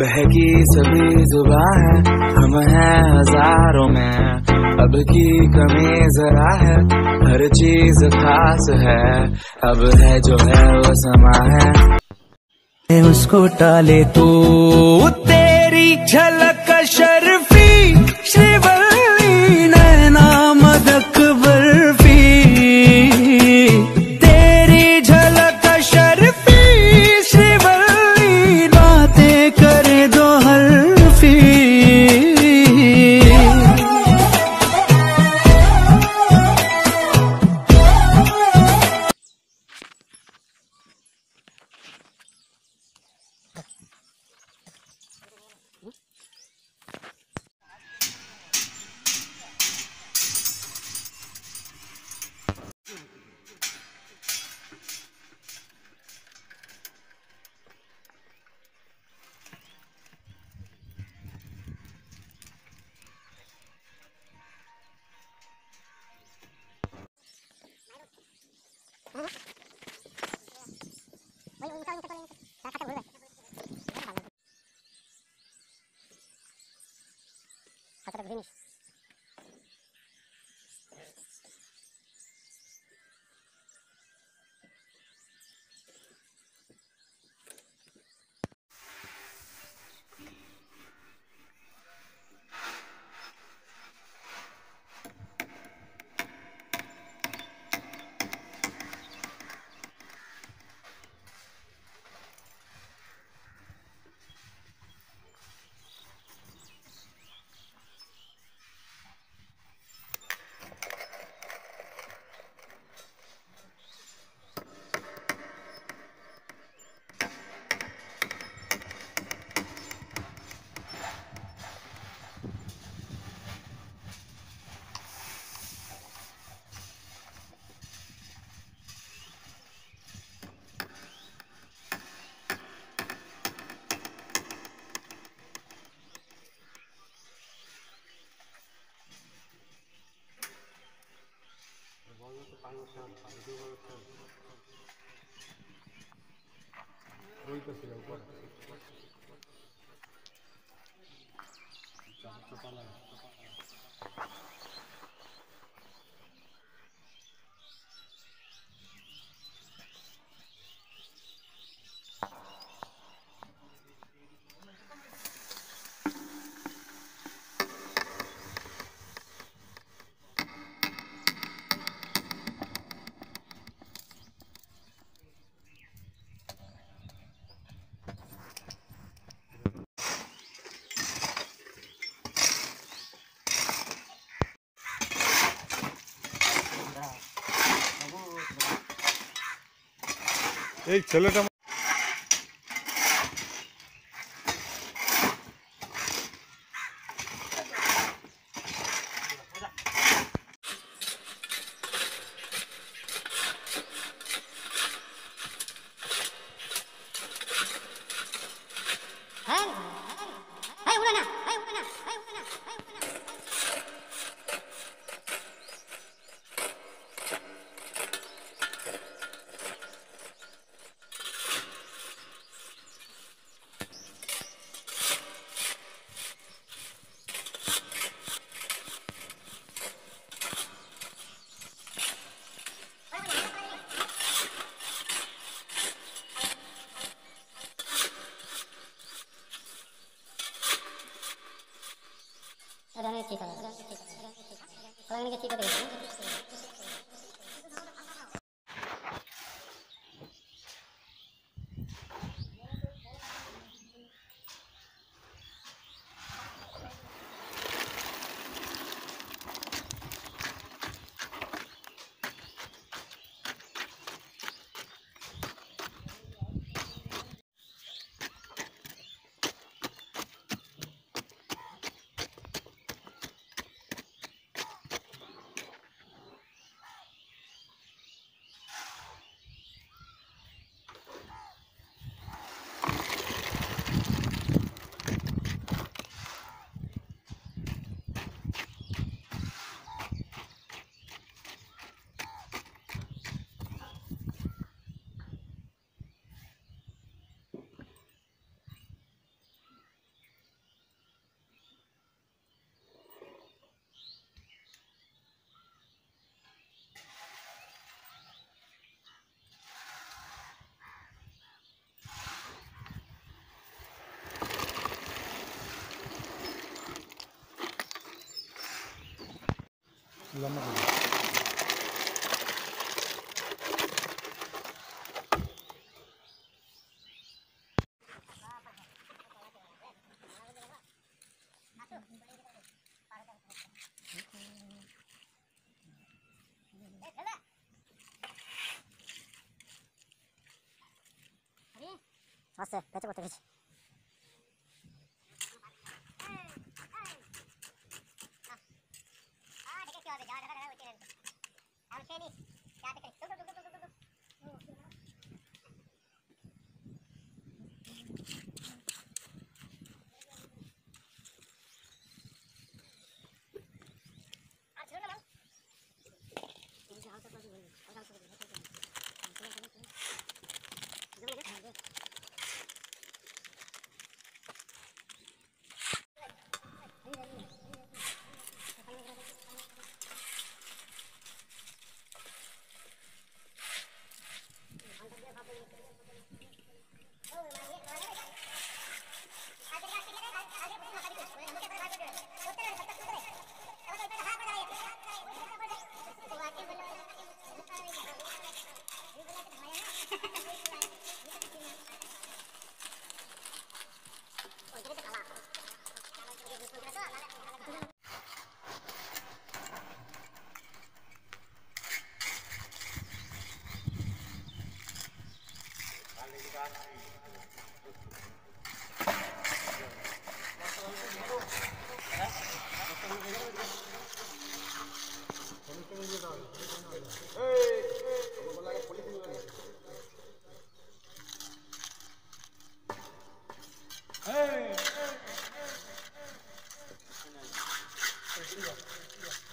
बहकी सभी जुबा है, हम है हजारों में, अब की कमी जरा है, हर चीज खास है, अब है जो है वो समा है। उसको टाले तो तेरी झलक शर्फी शिवली नैना मदक बर्फी, तेरी झलक शर्फी शिवली बातें करे दो हरफी। एक चलेगा लम्बा मस्त है, कैसे बोलते हैं Hey! Hey! Hey! Hey!